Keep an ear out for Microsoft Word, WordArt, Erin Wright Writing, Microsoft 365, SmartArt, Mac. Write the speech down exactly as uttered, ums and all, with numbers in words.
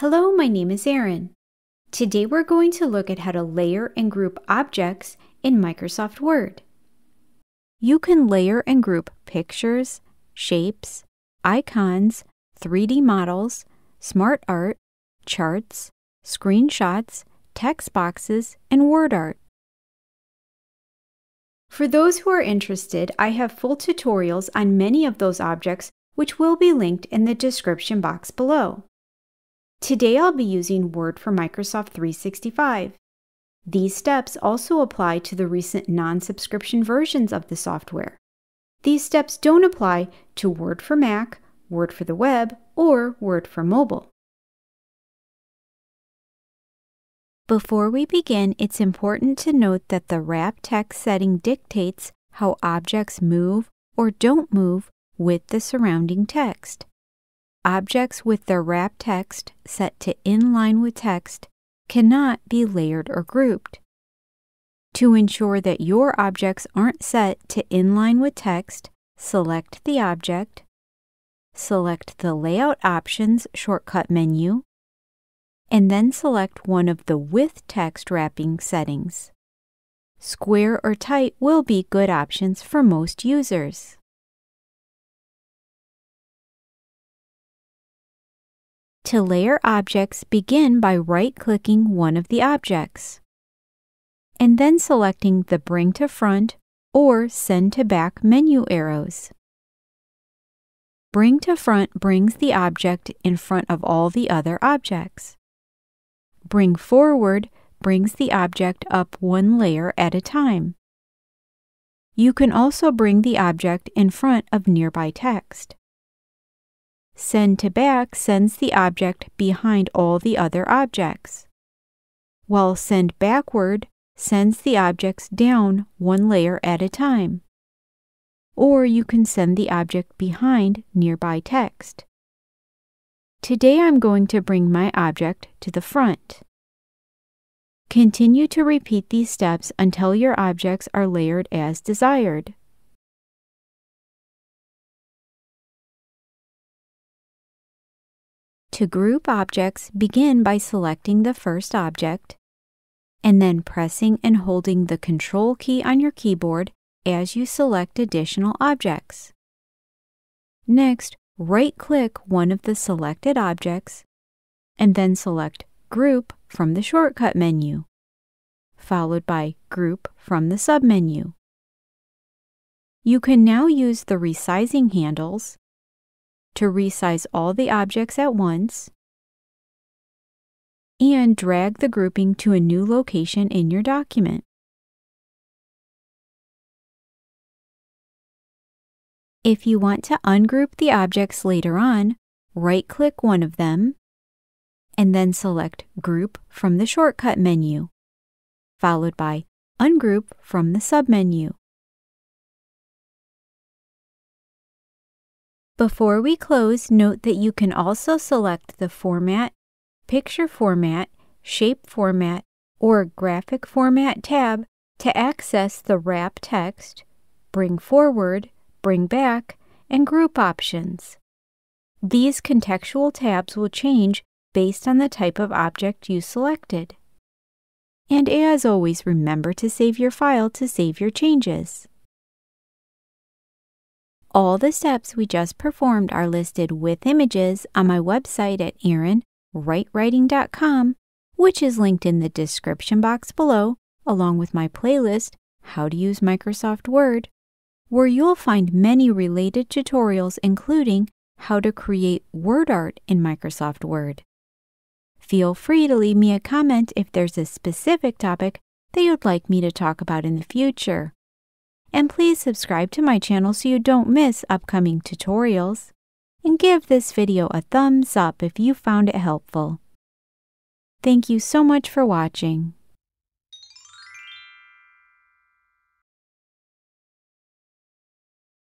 Hello, my name is Erin. Today we're going to look at how to layer and group objects in Microsoft Word. You can layer and group pictures, shapes, icons, three D models, SmartArt, charts, screenshots, text boxes, and WordArt. For those who are interested, I have full tutorials on many of those objects, which will be linked in the description box below. Today I'll be using Word for Microsoft three sixty-five. These steps also apply to the recent non-subscription versions of the software. These steps don't apply to Word for Mac, Word for the web, or Word for mobile. Before we begin, it's important to note that the wrap text setting dictates how objects move or don't move with the surrounding text. Objects with their wrap text set to inline with text cannot be layered or grouped. To ensure that your objects aren't set to inline with text, select the object, select the Layout Options shortcut menu, and then select one of the With Text wrapping settings. Square or tight will be good options for most users. To layer objects, begin by right-clicking one of the objects and then selecting the Bring to Front or Send to Back menu arrows. Bring to Front brings the object in front of all the other objects. Bring Forward brings the object up one layer at a time. You can also bring the object in front of nearby text. Send to Back sends the object behind all the other objects, while Send Backward sends the objects down one layer at a time. Or you can send the object behind nearby text. Today I'm going to bring my object to the front. Continue to repeat these steps until your objects are layered as desired. To group objects, begin by selecting the first object and then pressing and holding the Control key on your keyboard as you select additional objects. Next, right-click one of the selected objects and then select Group from the shortcut menu, followed by Group from the submenu. You can now use the resizing handles to resize all the objects at once, and drag the grouping to a new location in your document. If you want to ungroup the objects later on, right-click one of them, and then select Group from the shortcut menu, followed by Ungroup from the submenu. Before we close, note that you can also select the Format, Picture Format, Shape Format, or Graphic Format tab to access the Wrap Text, Bring Forward, Bring Back, and Group options. These contextual tabs will change based on the type of object you selected. And as always, remember to save your file to save your changes. All the steps we just performed are listed with images on my website at erin wright writing dot com, which is linked in the description box below, along with my playlist, How to Use Microsoft Word, where you'll find many related tutorials including how to create WordArt in Microsoft Word. Feel free to leave me a comment if there's a specific topic that you'd like me to talk about in the future. And please subscribe to my channel so you don't miss upcoming tutorials. And give this video a thumbs up if you found it helpful. Thank you so much for watching.